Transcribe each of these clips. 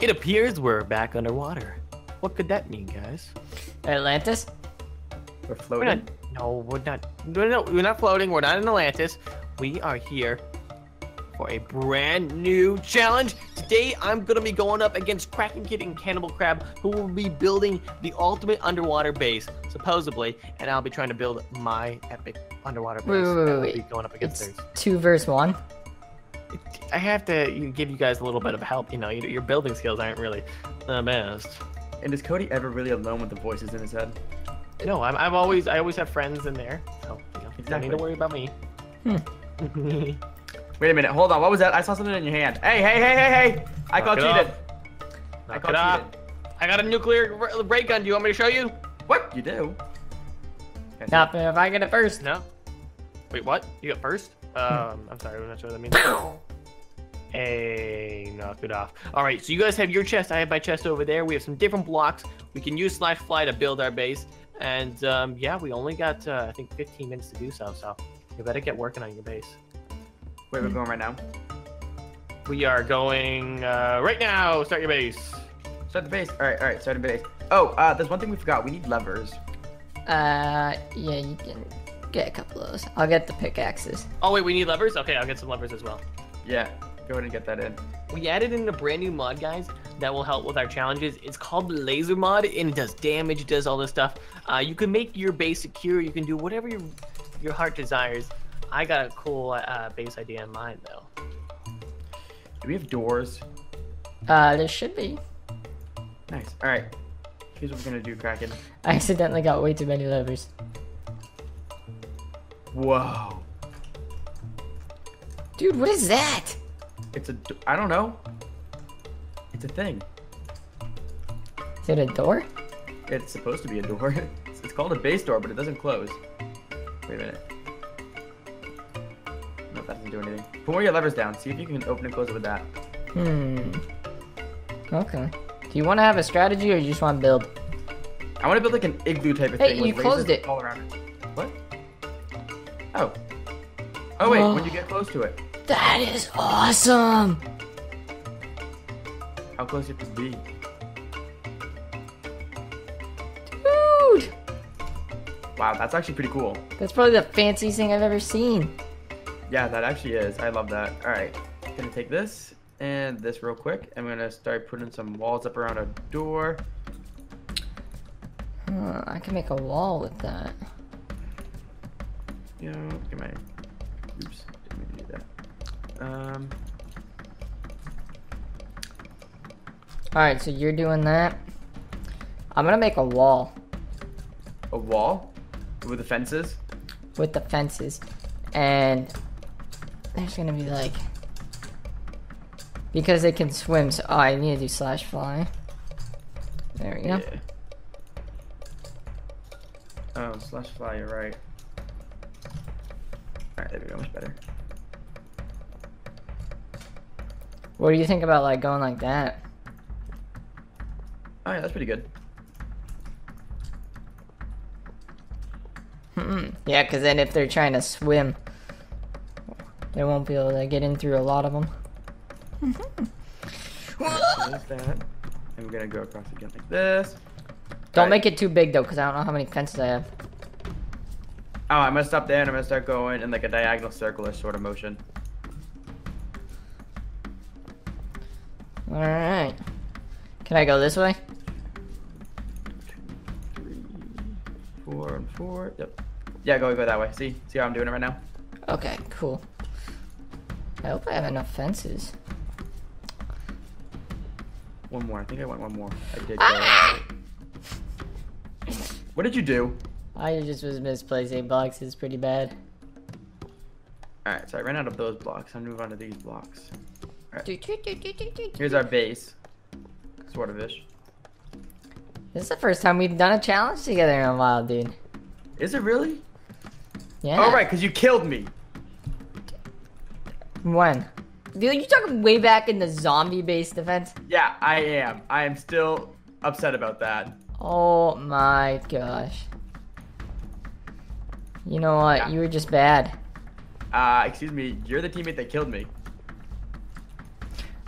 It appears we're back underwater. What could that mean, guys? Atlantis? We're floating? We're not floating. We're not in Atlantis. We are here for a brand new challenge. Today, I'm going to be going up against Kraken Kid and Cannibal Crab, who will be building the ultimate underwater base, supposedly. And I'll be trying to build my epic underwater base. Wait. I'll be going up against theirs. 2 versus 1? I have to give you guys a little bit of help. You know, your building skills aren't really the best. And is Cody ever really alone with the voices in his head? No, I always have friends in there, so you know, exactly. Don't need to worry about me. Wait a minute, hold on. What was that? I saw something in your hand. Hey! I call cheated. I got a nuclear ray gun. Do you want me to show you? What? You do. Not if I get it first. No. Wait, what? You got first? I'm sorry, I'm not sure what that means. Hey, knock it off. All right, so you guys have your chest. I have my chest over there. We have some different blocks. We can use slash fly to build our base. And yeah, we only got, I think, 15 minutes to do so. So you better get working on your base. Where are we going right now? We are going right now. Start your base. Start the base. All right. Start the base. Oh, there's one thing we forgot. We need levers. Yeah, you can get a couple of those. I'll get the pickaxes. Oh, wait, we need levers? Okay, I'll get some levers as well. Yeah. Go ahead and get that in. We added in a brand new mod, guys, that will help with our challenges. It's called Laser Mod, and it does damage, it does all this stuff. You can make your base secure. You can do whatever your heart desires. I got a cool base idea in mind, though. Do we have doors? There should be. Nice. All right. Here's what we're going to do, Kraken. I accidentally got way too many levers. Whoa. Dude, what is that? I don't know. It's a thing. Is it a door? It's supposed to be a door. It's called a base door, but it doesn't close. Wait a minute. No, that doesn't do anything. Put one of your levers down. See if you can open and close it with that. Okay. Do you want to have a strategy or you just want to build? I want to build like an igloo type of thing. Hey, you closed it. All around it. What? Oh. Oh, wait. When you get close to it. That is awesome! How close do you have to be? Dude! Wow, that's actually pretty cool. That's probably the fanciest thing I've ever seen. Yeah, that actually is. I love that. Alright, I'm gonna take this and this real quick. I'm gonna start putting some walls up around a door. Huh, I can make a wall with that. You know, give my... Oops, didn't do that. Alright, so you're doing that. I'm gonna make a wall. A wall? With the fences? With the fences. And there's gonna be like... Because they can swim, so... Oh, I need to do slash fly. There we go. Yeah. Oh, slash fly, you're right. Alright, there we go, much better. What do you think about like going like that? Oh yeah, that's pretty good. Yeah, because then if they're trying to swim, they won't be able to get in through a lot of them. Like that. And we're gonna go across again like this. Don't make it too big though, because I don't know how many fences I have. Oh, I'm gonna stop there and I'm gonna start going in like a diagonal circular sort of motion. Alright. Can I go this way? 2, 3, 4, and 4. Yep. Yeah, go that way. See how I'm doing it right now? Okay, cool. I hope I have enough fences. One more. I think I want one more. I did. Ah! What did you do? I just was misplacing boxes pretty bad. Alright, so I ran out of those blocks. I'm gonna move on to these blocks. Right. Here's our base. Sort of ish. This is the first time we've done a challenge together in a while, dude. Is it really? Yeah. Alright, because you killed me. When? Dude, you talking way back in the zombie base defense? Yeah, I am. I am still upset about that. Oh my gosh. You know what? Yeah. You were just bad. Excuse me. You're the teammate that killed me.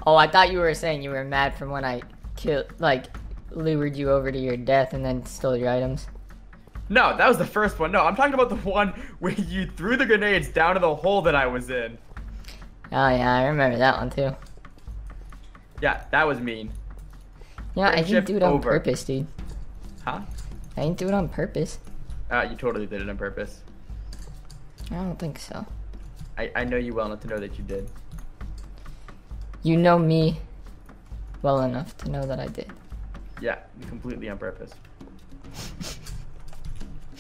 Oh, I thought you were saying you were mad from when I killed, like, lured you over to your death and then stole your items. No, that was the first one. No, I'm talking about the one where you threw the grenades down to the hole that I was in. Oh yeah, I remember that one too. Yeah, that was mean. Yeah, I didn't do it on purpose, dude. Huh? I didn't do it on purpose. You totally did it on purpose. I don't think so. I know you well enough to know that you did. You know me well enough to know that I did. Yeah, completely on purpose.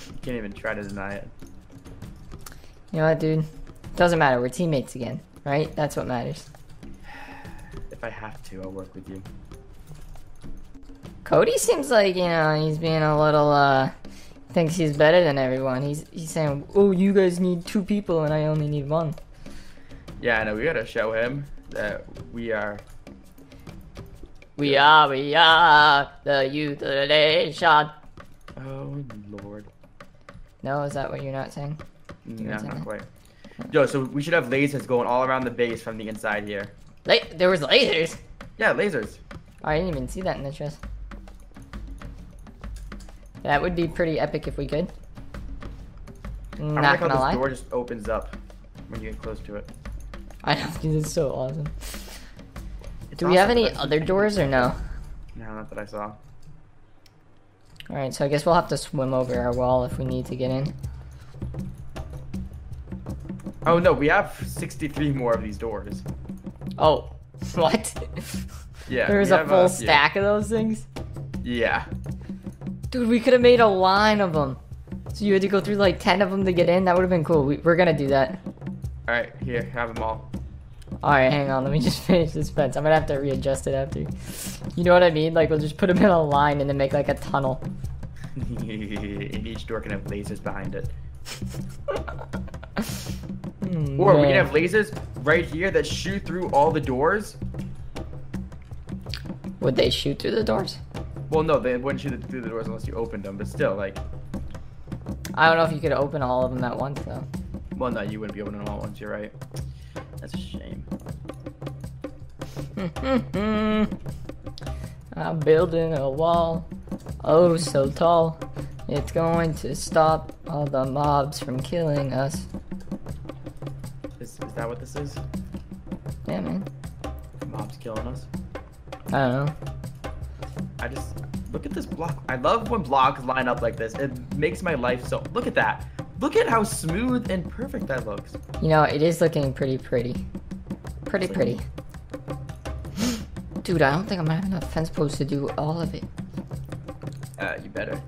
You can't even try to deny it. You know what, dude? Doesn't matter. We're teammates again, right? That's what matters. If I have to, I'll work with you. Cody seems like, you know, he's being a little, thinks he's better than everyone. He's saying, oh, you guys need two people and I only need one. Yeah, I know. We gotta show him that we are the youth of the nation. Oh, Lord. No, is that what you're not saying? No, not quite. Yo, so we should have lasers going all around the base from the inside here. There was lasers? Yeah, lasers. Oh, I didn't even see that in the chest. That would be pretty epic if we could. Not gonna lie. This door just opens up when you get close to it. I know, because it's so awesome. Do we have any other doors or no? No, not that I saw. Alright, so I guess we'll have to swim over our wall if we need to get in. Oh no, we have 63 more of these doors. Oh, what? Yeah. There was a full stack of those things? Yeah. Dude, we could have made a line of them. So you had to go through like 10 of them to get in? That would have been cool. We're gonna do that. Alright, here, have them all. Alright, hang on, let me just finish this fence. I'm gonna have to readjust it after. You know what I mean? Like, we'll just put them in a line and then make like a tunnel. And each door can have lasers behind it. Or we can have lasers right here that shoot through all the doors. Would they shoot through the doors? Well, no, they wouldn't shoot through the doors unless you opened them, but still, like... I don't know if you could open all of them at once, though. Well, no, you wouldn't be opening them all at once, you're right. That's a shame. I'm building a wall, oh so tall. It's going to stop all the mobs from killing us. Is that what this is? Yeah, man. The mobs killing us? I don't know. I just... Look at this block. I love when blocks line up like this. It makes my life so... Look at that. Look at how smooth and perfect that looks. You know, it is looking pretty. Pretty. Dude, I don't think I'm gonna have enough fence posts to do all of it. You better.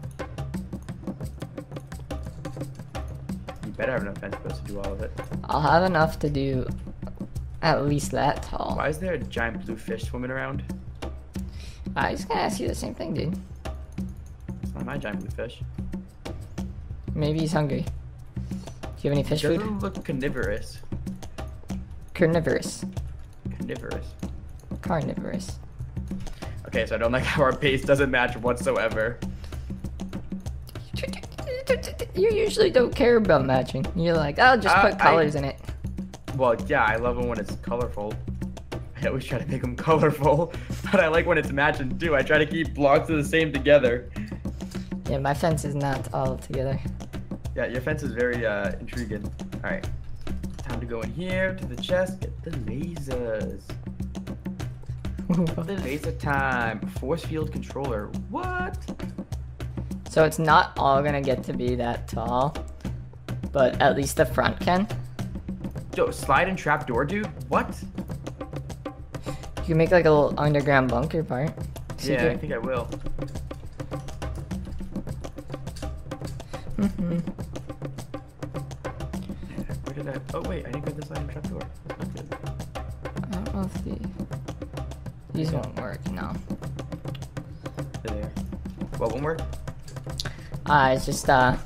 You better have enough fence posts to do all of it. I'll have enough to do at least that tall. Why is there a giant blue fish swimming around? I was gonna ask you the same thing, dude. It's not my giant blue fish. Maybe he's hungry. Do you have any fish food? It doesn't look carnivorous. Carnivorous. Okay, so I don't like how our pace doesn't match whatsoever. You usually don't care about matching. You're like, I'll just put colors in it. Well, yeah, I love it when it's colorful. I always try to make them colorful, but I like when it's matching too. I try to keep blocks of the same together. Yeah, my fence is not all together. Yeah, your fence is very intriguing. All right, time to go in here to the chest. Get the lasers. The laser time. Force field controller. What? So it's not all gonna get to be that tall, but at least the front can. Yo, slide and trap door, dude. What? You can make like a little underground bunker part. Secret. Yeah, I think I will. Where did I? Oh wait, I didn't get this sliding trapdoor. I don't know if these won't work. No. There. What won't work? It's just I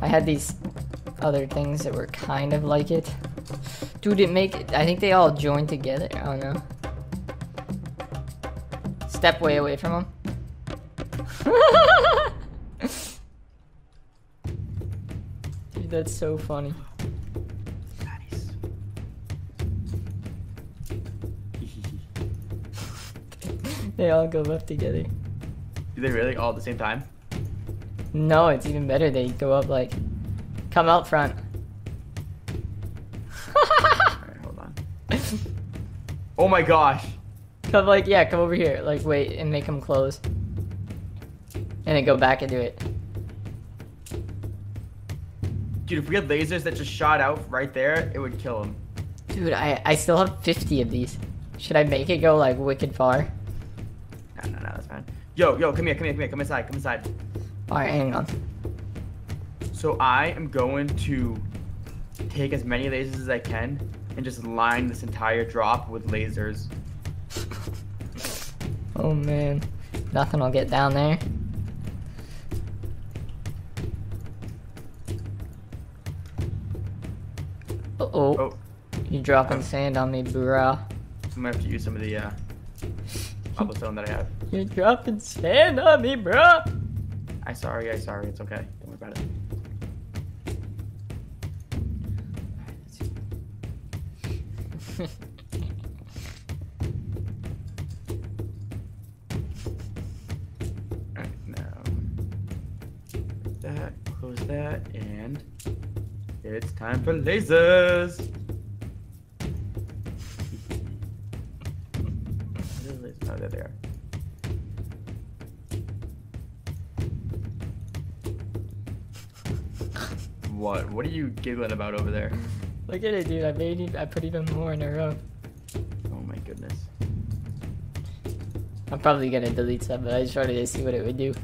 had these other things that were kind of like it. Dude, I think they all joined together. Oh no. Step way away from him. Dude, that's so funny. Nice. They all go up together. Do they really all at the same time? No, it's even better. They go up like, come out front. Alright, hold on. Oh my gosh. Come like, yeah, come over here. Like, wait, and make them close. And then go back and do it. Dude, if we had lasers that just shot out right there, it would kill them. Dude, I still have 50 of these. Should I make it go like wicked far? No, that's fine. Yo, come here, come inside. Alright, hang on. So I am going to take as many lasers as I can and just line this entire drop with lasers. Oh man, nothing will get down there. Uh oh. You're dropping sand on me, bruh. I'm gonna have to use some of the cobblestone that I have. You're dropping sand on me, bruh! I'm sorry, it's okay. Don't worry about it. Alright, now. That, close that, and it's time for lasers! Oh, there they are. What are you giggling about over there? Look at it, dude. I put even more in a row. Oh my goodness. I'm probably gonna delete some, but I just wanted to see what it would do.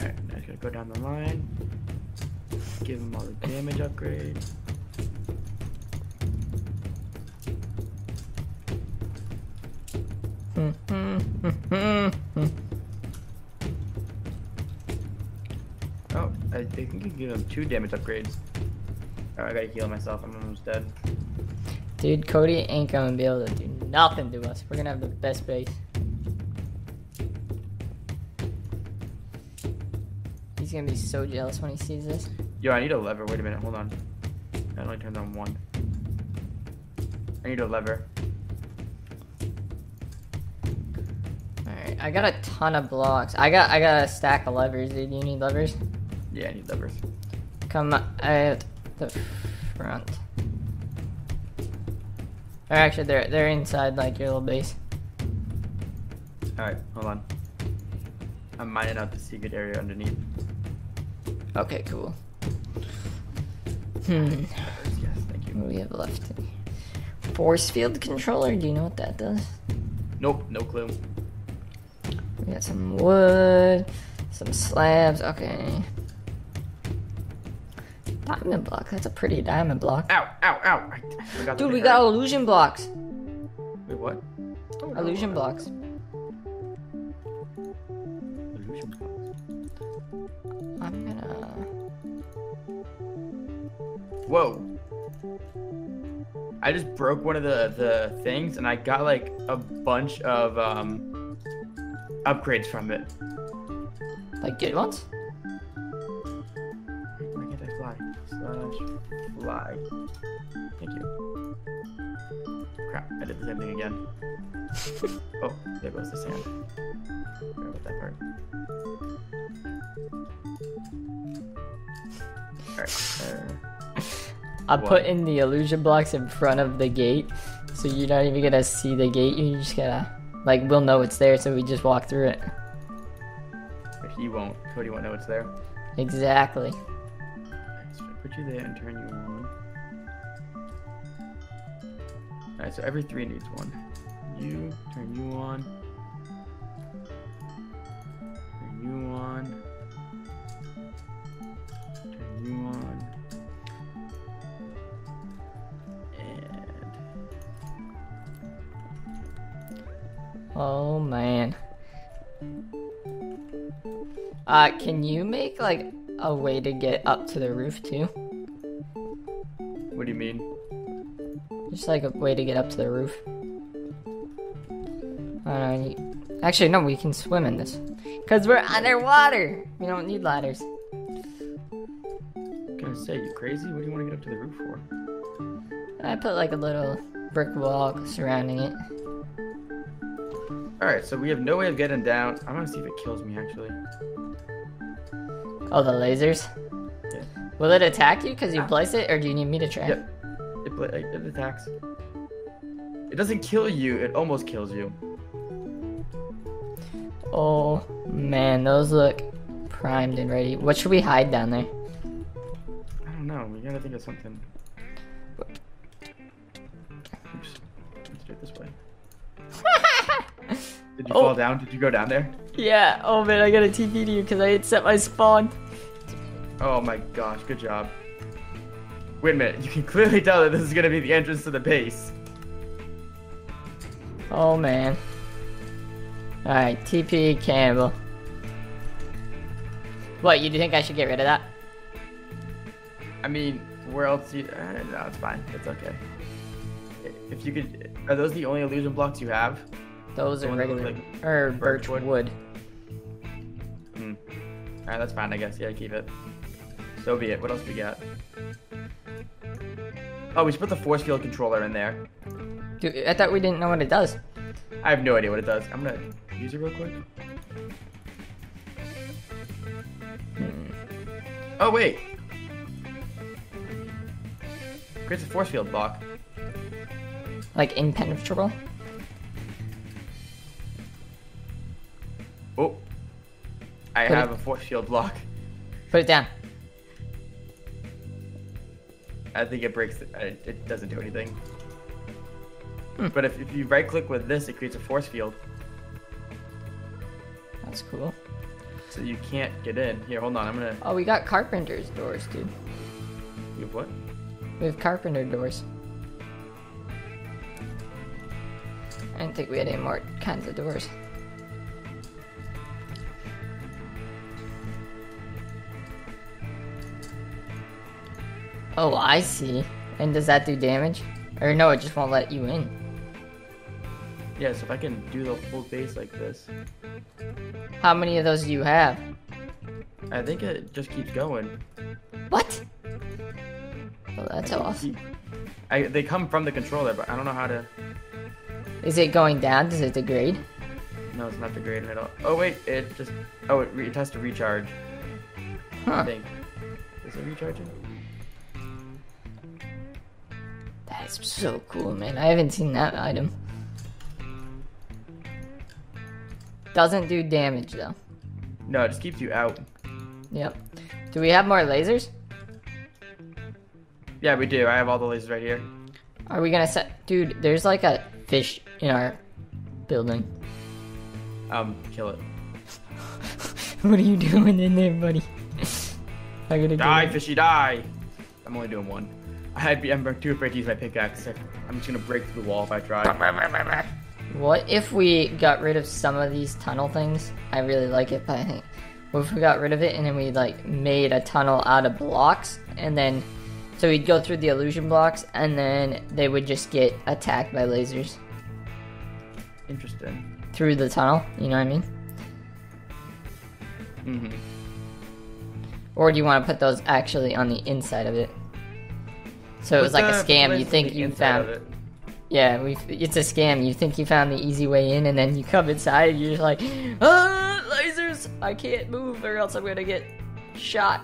Alright, now it's gonna go down the line. Give him all the damage upgrades. Oh, I think you can give him 2 damage upgrades. Oh, I gotta heal myself. I'm almost dead. Dude, Cody ain't gonna be able to do nothing to us. We're gonna have the best base. He's gonna be so jealous when he sees this. Yo, I need a lever. Wait a minute. Hold on. That only turns on 1. I need a lever. Alright, I got a ton of blocks. I got a stack of levers, dude. You need levers? Yeah, I need levers. Come at the front. Or actually, they're inside like your little base. Alright, hold on. I'm mining out the secret area underneath. Okay, cool. Yes, thank you. What do we have left? Force field controller? Do you know what that does? Nope, no clue. We got some wood, some slabs. Okay. Diamond block. That's a pretty diamond block. Ow. Dude, we got illusion blocks. Wait, what? Oh, illusion blocks. Illusion blocks. I'm gonna... Whoa. I just broke one of the things and I got like a bunch of upgrades from it. Like good ones? Why can't I fly? /fly. Thank you. Crap, I did the same thing again. Oh, there goes the sand. Forgot about that part. Alright. I put in the illusion blocks in front of the gate, so you're not even gonna see the gate, you're just gonna... Like, we'll know it's there, so we just walk through it. But he won't. Cody won't know it's there. Exactly. Alright, so I put you there and turn you on. Alright, so every 3 needs 1. You, turn you on. Turn you on. Turn you on. Oh man. Can you make like a way to get up to the roof too? What do you mean? Just like a way to get up to the roof. I don't know. Actually, no, we can swim in this. Cause we're underwater. We don't need ladders. I was gonna say, you crazy? What do you want to get up to the roof for? I put like a little brick wall surrounding it. All right, so we have no way of getting down. I want to see if it kills me, actually. Oh, the lasers? Yeah. Will it attack you because you place it, or do you need me to try? Yep. It attacks. It doesn't kill you. It almost kills you. Oh, man. Those look primed and ready. What should we hide down there? I don't know. We gotta think of something. Oops. Let's do it this way. Did you fall down? Did you go down there? Yeah. Oh, man. I got a TP to you because I had set my spawn. Oh, my gosh. Good job. Wait a minute. You can clearly tell that this is gonna be the entrance to the base. Oh, man. Alright, TP Cannibal. What, you think I should get rid of that? I mean, where else do you... no, it's fine. It's okay. If you could... Are those the only illusion blocks you have? Those are regular... Like, or birch wood. Hmm. Alright, that's fine, I guess. Yeah, keep it. So be it. What else do we got? Oh, we should put the force field controller in there. Dude, I thought we didn't know what it does. I have no idea what it does. I'm gonna use it real quick. Oh, wait. Creates a force field block. Like impenetrable? Oh. I have a force field block. Put it down. I think it breaks it. It doesn't do anything. Hmm. But if you right click with this, it creates a force field. That's cool. So you can't get in. Here, hold on, I'm gonna... Oh, we got carpenter's doors, dude. You have what? We have carpenter doors. I didn't think we had any more kinds of doors. Oh, I see. And does that do damage? Or no, it just won't let you in. Yeah, so if I can do the whole base like this. How many of those do you have? I think it just keeps going. What? Well, that's awesome. They come from the controller, but I don't know how to... Is it going down? Does it degrade? No, it's not degrading at all. Oh, wait, it just... Oh, it has to recharge. Huh. I think. Is it recharging? That is so cool, man. I haven't seen that item. Doesn't do damage, though. No, it just keeps you out. Yep. Do we have more lasers? Yeah, we do. I have all the lasers right here. Are we gonna set... Dude, there's like a fish in our building. Kill it. What are you doing in there, buddy? I gotta die, fishy, die! I'm only doing one. I'm too afraid to use my pickaxe. I'm just gonna break through the wall if I try. What if we got rid of some of these tunnel things? I really like it, but I think... What if we got rid of it and then we, like, made a tunnel out of blocks? And then... So we'd go through the illusion blocks, and then they would just get attacked by lasers. Interesting. Through the tunnel, you know what I mean? Mm-hmm. Or do you want to put those actually on the inside of it? So it was like a scam. You think you found... Yeah, it's a scam. You think you found the easy way in, and then you come inside, and you're just like, ah, lasers! I can't move, or else I'm gonna get shot.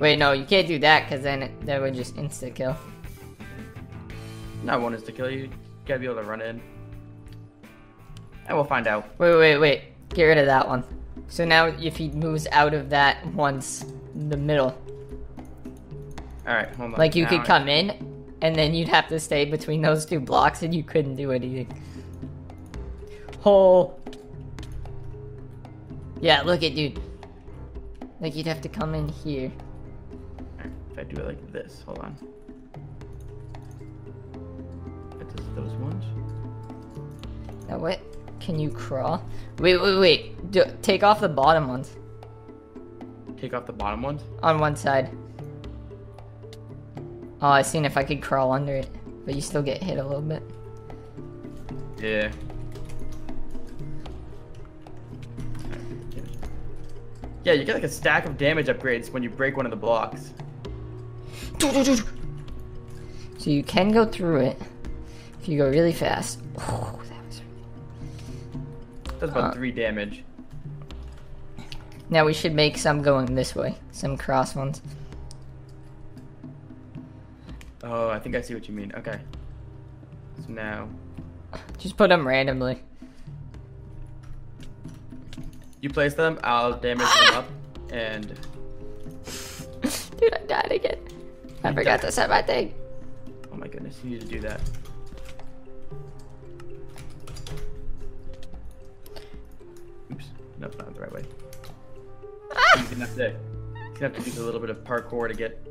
Wait, no, you can't do that, because then that would just insta-kill. Not one insta-kill. You gotta be able to run in. And we'll find out. Wait. Get rid of that one. So now if he moves out of that once the middle... Alright, hold on. Like, you could come in, and then you'd have to stay between those two blocks, and you couldn't do anything. Oh. Yeah, look at dude. Like, you'd have to come in here. Alright, if I do it like this, hold on. Those ones. Now what? Can you crawl? Wait. Take off the bottom ones. Take off the bottom ones? On one side. Oh, I seen if I could crawl under it, but you still get hit a little bit. Yeah. Yeah, you get like a stack of damage upgrades when you break one of the blocks. Dude. So So you can go through it if you go really fast. Oh, that was really... That's about 3 damage. Now we should make some going this way. Some cross ones. Oh, I think I see what you mean. Okay. So now... Just put them randomly. You place them, I'll damage them up, and... Dude, I died again. I forgot to set my thing. Oh my goodness, you need to do that. Oops, no, not the right way. You're gonna have to, use a little bit of parkour to get...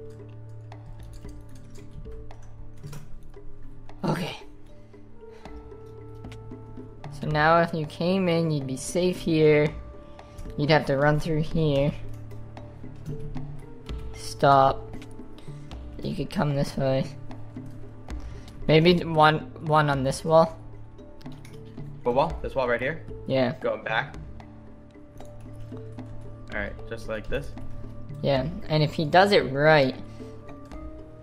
Okay. So now if you came in, you'd be safe here. You'd have to run through here. Stop. You could come this way. Maybe one on this wall. What wall? This wall right here? Yeah. Going back. Alright, just like this. Yeah, and if he does it right,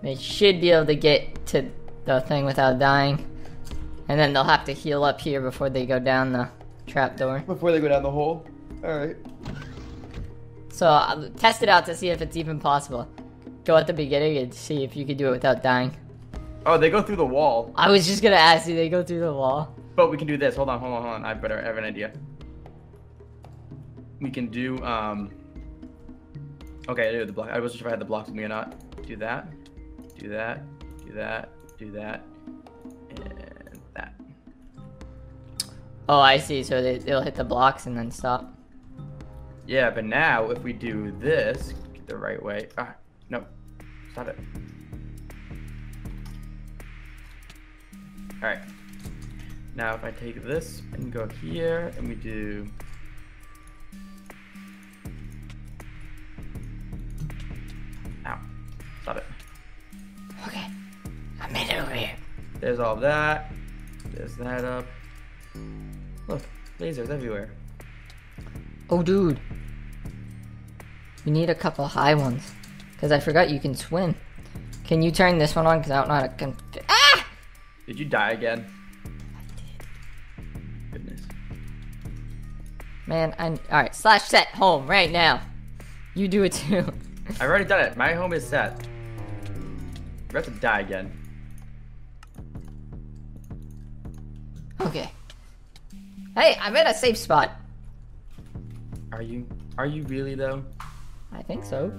they should be able to get to the thing without dying. And then they'll have to heal up here before they go down the trapdoor. Before they go down the hole? Alright. So, I'll test it out to see if it's even possible. Go at the beginning and see if you can do it without dying. Oh, they go through the wall. I was just gonna ask you, they go through the wall. But we can do this. Hold on. I have an idea. We can do, okay, I do the block. I wasn't sure if I had the blocks with me or not. Do that. Do that. Do that. Do that. And that. Oh, I see. So they'll hit the blocks and then stop. Yeah, but now if we do this, get the right way. Ah, no. Stop it. Alright. Now if I take this and go here and we do... Ow. Stop it. Okay. I made it over here. There's all of that. There's that up. Look. Lasers everywhere. Oh, dude. We need a couple high ones. Because I forgot you can swim. Can you turn this one on? Because I don't know how to... Ah! Did you die again? I did. Goodness. Man, I'm... Alright, slash set home right now. You do it too. I've already done it. My home is set. We're about to die again. Okay. Hey, I'm in a safe spot. Are you really though? I think so.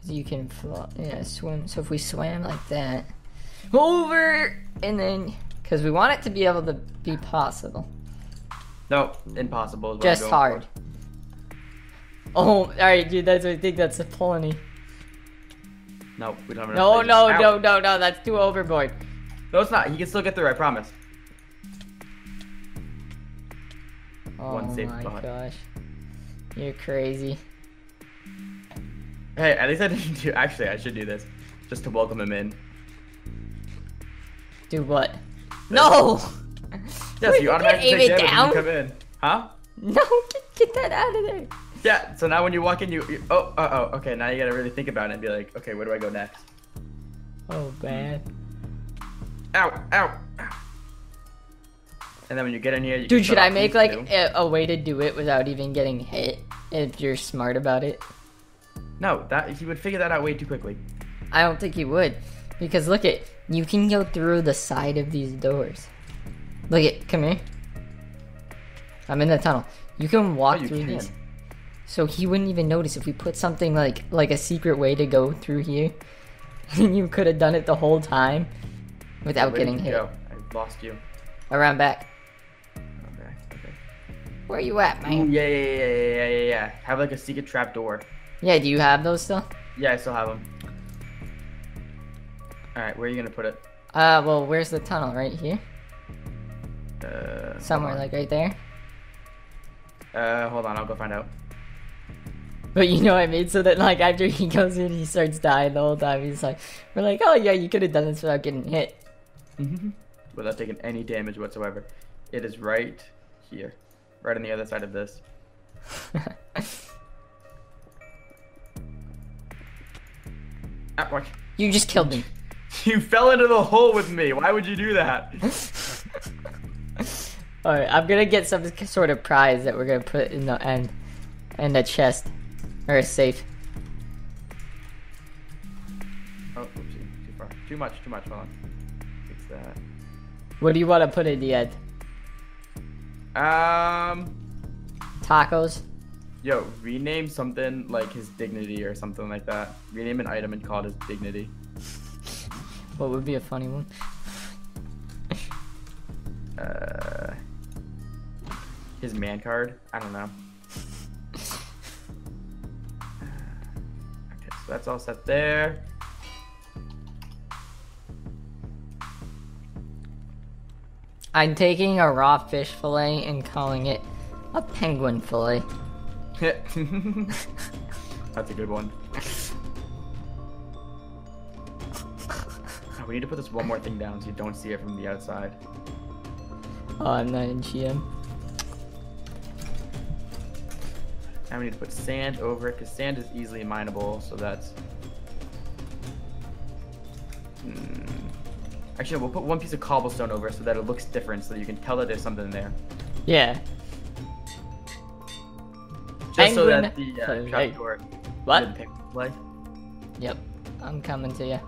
Cause you can float, yeah, swim. So if we swam like that, over, and then, cause we want it to be able to be possible. No, impossible is what just I'm going hard. For. Oh, all right, dude. That's what I think. That's a plenty. No, we don't have enough. No. That's too overboard. No, it's not. He can still get through. I promise. Oh my gosh. You're crazy. Hey, at least I didn't do... Actually, I should do this. Just to welcome him in. Do what? This. No! Yes, you automatically take damage when you come in. Huh? No, get that out of there. Yeah, so now when you walk in, you... Oh, okay, now you gotta really think about it and be like, okay, where do I go next? Oh, bad. Ow. And then when you get in here, you dude, should I make like a way to do it without even getting hit? If you're smart about it. No, that he would figure that out way too quickly. I don't think he would, because look it, you can go through the side of these doors. Look it, come here. I'm in the tunnel. You can walk through these. So he wouldn't even notice if we put something like a secret way to go through here. You could have done it the whole time without getting hit. Go? I lost you. Around back. Where you at, man? Yeah. Have like a secret trap door. Yeah, do you have those still? Yeah, I still have them. Alright, where are you gonna put it? Well, where's the tunnel? Right here? Somewhere, like right there? Hold on, I'll go find out. But you know what I mean? So that like after he goes in, he starts dying the whole time. He's like, we're like, oh yeah, you could have done this without getting hit. Without taking any damage whatsoever. It is right here. Right on the other side of this. Ouch. You just killed me. You fell into the hole with me. Why would you do that? Alright, I'm gonna get some sort of prize that we're gonna put in the end. In a chest. Or a safe. Oh, oopsie. Too far. Too much. Hold on. Fix that. What do you want to put in the end? Tacos? Yo, rename something like his dignity or something like that. Rename an item and call it his dignity. What would be a funny one? His man card? I don't know. Okay, so that's all set there. I'm taking a raw fish fillet and calling it a penguin fillet. That's a good one. Oh, we need to put this one more thing down so you don't see it from the outside. Oh, I'm not in GM. Now we need to put sand over it because sand is easily mineable, so that's... Actually, we'll put one piece of cobblestone over so that it looks different so that you can tell that there's something there. Yeah. Just so that the trapdoor... What? Yep, I'm coming to you.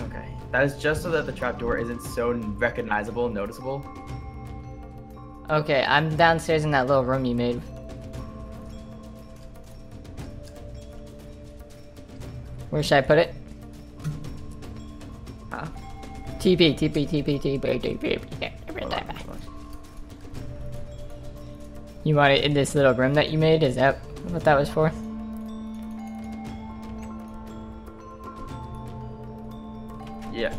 Okay, that is just so that the trapdoor isn't so recognizable and noticeable. Okay, I'm downstairs in that little room you made. Where should I put it? Huh? TP. You want it in this little room that you made? Is that what that was for? Yeah.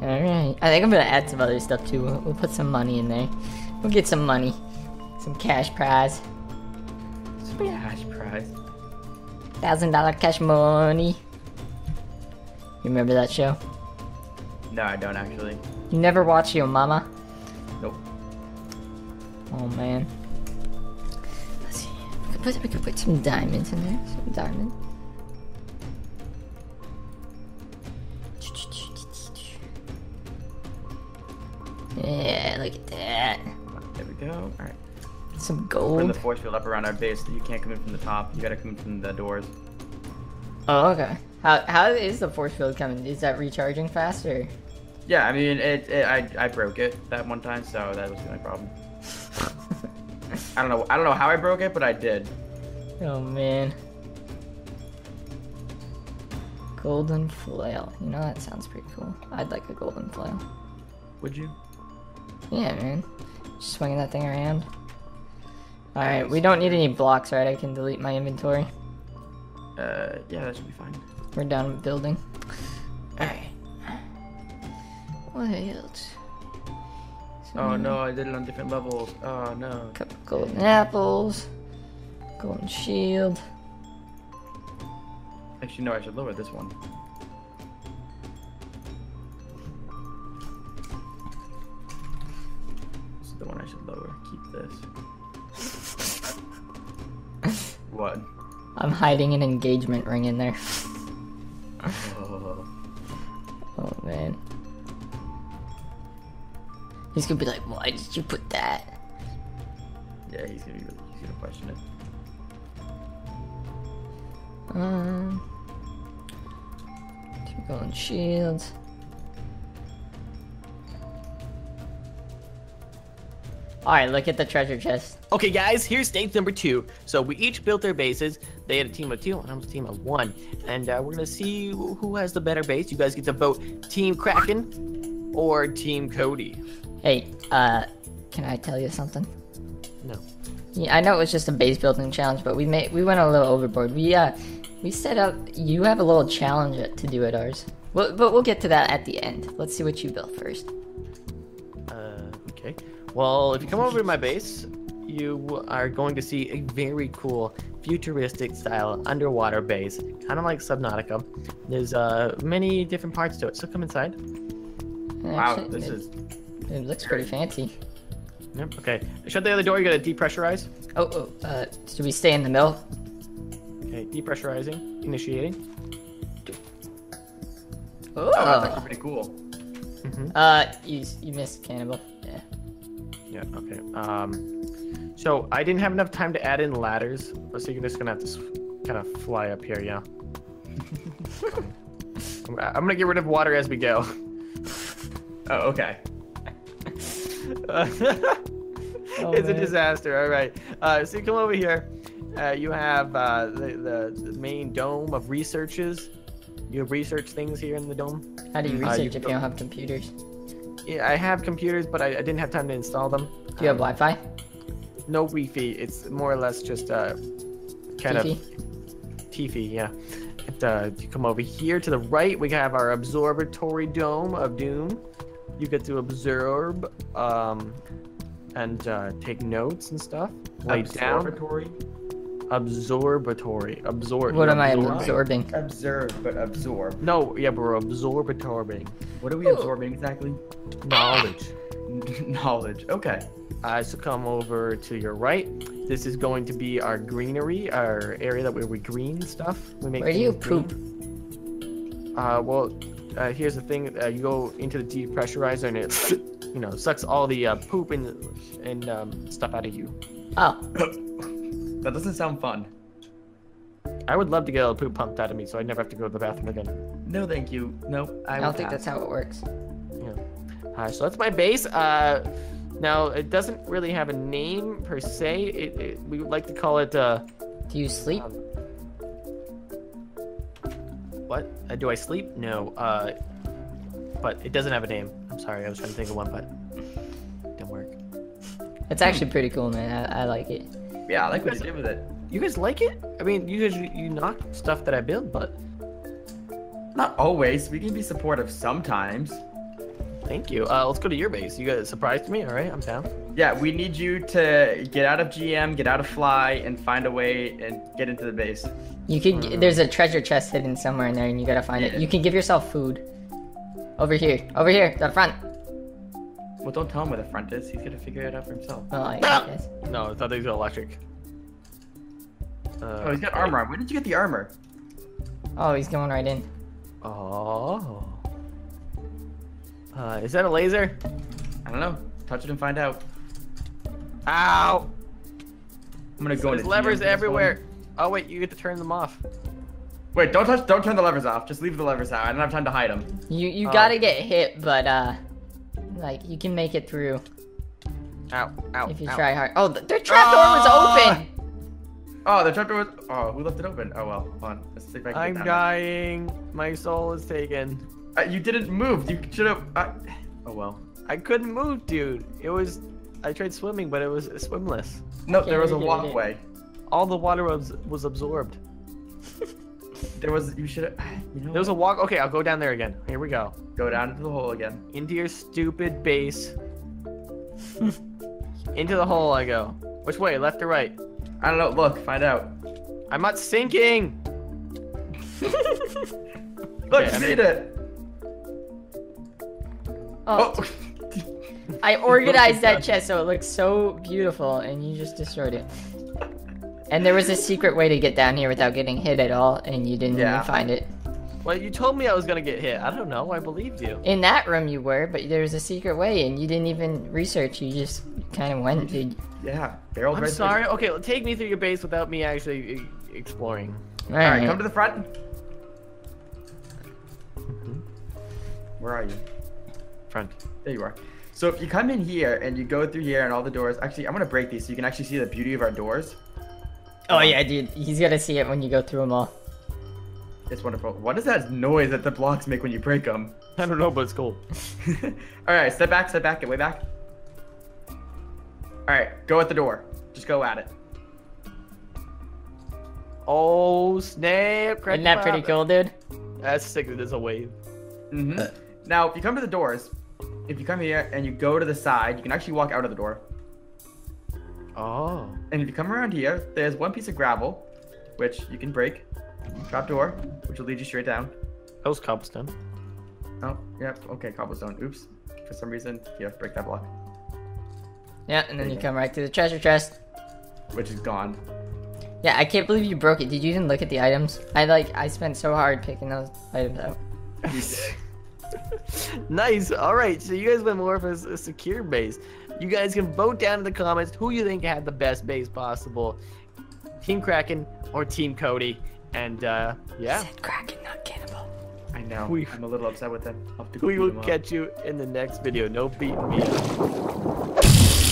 Alright. I think I'm gonna add some other stuff too. We'll put some money in there. We'll get some money. Some cash prize. $1,000 cash money. You remember that show? No, I don't actually. You never watched Yo Mama? Nope. Oh man. Let's see. We could put some diamonds in there. Some diamonds. Yeah, look at that. There we go. All right. Some gold. Put the force field up around our base. So you can't come in from the top. You gotta come in from the doors. Oh, okay. How is the force field coming? Is that recharging faster? Yeah, I mean, I broke it that one time, so that was the only problem. I don't know how I broke it, but I did. Oh man. Golden flail. You know that sounds pretty cool. I'd like a golden flail. Would you? Yeah, man. Just swinging that thing around. Alright, we don't need any blocks, right? I can delete my inventory. Yeah, that should be fine. We're done with building. Alright. What else? Oh no, I did it on different levels. Oh no. Couple golden apples. Golden shield. Actually, no, I should lower this one. This is the one I should lower. Keep this. What? I'm hiding an engagement ring in there. Oh. Oh man. He's gonna be like, why did you put that? Yeah, he's gonna question it. Two golden shields. Alright, look at the treasure chest. Okay guys, here's stage number 2. So we each built their bases. They had a team of 2 and I was a team of 1. And we're gonna see who has the better base. You guys get to vote Team Kraken or Team Cody. Hey, can I tell you something? No. Yeah, I know it was just a base building challenge, but we went a little overboard. We set up, you have a little challenge to do at ours. But we'll get to that at the end. Let's see what you built first. Okay. Well, if you come over to my base, you are going to see a very cool futuristic style underwater base, kind of like Subnautica. There's many different parts to it, so come inside. Wow, actually, it looks pretty fancy. Yep, okay. Shut the other door, you gotta depressurize. Oh, should we stay in the middle? Okay, depressurizing. initiating. Oh, that's pretty cool. Mm-hmm. You missed, Cannibal. Yeah. Yeah. Okay. So I didn't have enough time to add in ladders, so you're just gonna have to kind of fly up here, yeah. I'm gonna get rid of water as we go. Oh, okay. It's a disaster. All right. So you come over here. You have the main dome of researches. You research things here in the dome. How do you research if you don't have computers? Yeah, I have computers, but I didn't have time to install them. Do you have Wi-Fi? No Wi-Fi. It's more or less just kind of Tifi, yeah. You come over here to the right. We have our observatory dome of doom. You get to observe and take notes and stuff. Lay down. Observatory. What am I absorbing? Observe, but absorb. No, yeah, but we're absorbatoring. What are we absorbing exactly? Knowledge. Knowledge. Okay. So come over to your right. This is going to be our greenery, our area that where we green stuff. We make. Where do you poop? Well, here's the thing. You go into the depressurizer and it, you know, sucks all the poop and stuff out of you. Oh. That doesn't sound fun. I would love to get all the poop pumped out of me so I never have to go to the bathroom again. No, thank you. No, I don't think that's how it works. Yeah. So that's my base. Now, it doesn't really have a name per se. We would like to call it... do you sleep? What? Do I sleep? No. But it doesn't have a name. I'm sorry. I was trying to think of one, but it didn't work. It's actually pretty cool, man. I like it. Yeah, I like what you did with it. You guys like it? I mean, you guys, you knock stuff that I build, but... Not always. We can be supportive sometimes. Thank you. Let's go to your base. You guys surprised me, all right? I'm down. Yeah, we need you to get out of GM, get out of Fly, and find a way and get into the base. You could. There's a treasure chest hidden somewhere in there, and you gotta find it. You can give yourself food. Over here. Over here. The front. Well, don't tell him where the front is. He's gonna figure it out for himself. Oh, I guess. No, I thought he was electric. Oh, he's got armor. Where did you get the armor? Oh, he's going right in. Oh. Is that a laser? I don't know. Touch it and find out. Ow! I'm gonna go. There's levers everywhere. Oh wait, you get to turn them off. Wait, don't turn the levers off. Just leave the levers out. I don't have time to hide them. You gotta get hit, but like, you can make it through. Ow, ow, if you try hard. Oh, their trapdoor was open! Oh, the trapdoor was... Oh, who left it open? Oh, well, hold on. Let's see if I can get that dying. One. My soul is taken. You didn't move. You should have... Oh, well. I couldn't move, dude. It was... I tried swimming, but it was swimless. No, there was a walkway. All the water was absorbed. There was... You should have... You know, there was a walk... Okay, I'll go down there again. Here we go. Go down into the hole again. Into your stupid base. Into the hole I go. Which way? Left or right? I don't know. Look. Find out. I'm not sinking! Look, you made it! Oh. I organized that chest so it looks so beautiful, and you just destroyed it. And there was a secret way to get down here without getting hit at all, and you didn't even find it. Well, you told me I was gonna get hit. I don't know. I believed you. In that room you were, but there was a secret way, and you didn't even research. You just kind of went, dude. Yeah. I'm sorry. Okay, well, take me through your base without me actually exploring. All right, come to the front. Where are you? Front. There you are. So if you come in here, and you go through here, and all the doors... Actually, I'm gonna break these so you can actually see the beauty of our doors. Oh yeah, dude. He's gonna see it when you go through them all. It's wonderful. What is that noise that the blocks make when you break them? I don't know, but it's cool. All right, step back, get way back. All right, go at the door. Just go at it. Oh snap! Isn't that pretty cool, dude? That's sick. There's a wave. Mm-hmm. Now, if you come to the doors, if you come here and you go to the side, you can actually walk out of the door. Oh. And if you come around here, there's one piece of gravel, which you can break. Trapdoor, which will lead you straight down. That was cobblestone. Oh, yep. Okay, cobblestone. Oops. For some reason, you have to break that block. Yeah, and then you come right to the treasure chest. Which is gone. Yeah, I can't believe you broke it. Did you even look at the items? I spent so hard picking those items out. Nice. All right, so you guys went more of a secure base. You guys can vote down in the comments who you think had the best base possible, Team Kraken or Team Cody. And yeah, I said Kraken, not Cannibal. I know. I'm a little upset with them. We will catch you in the next video. No beating me up.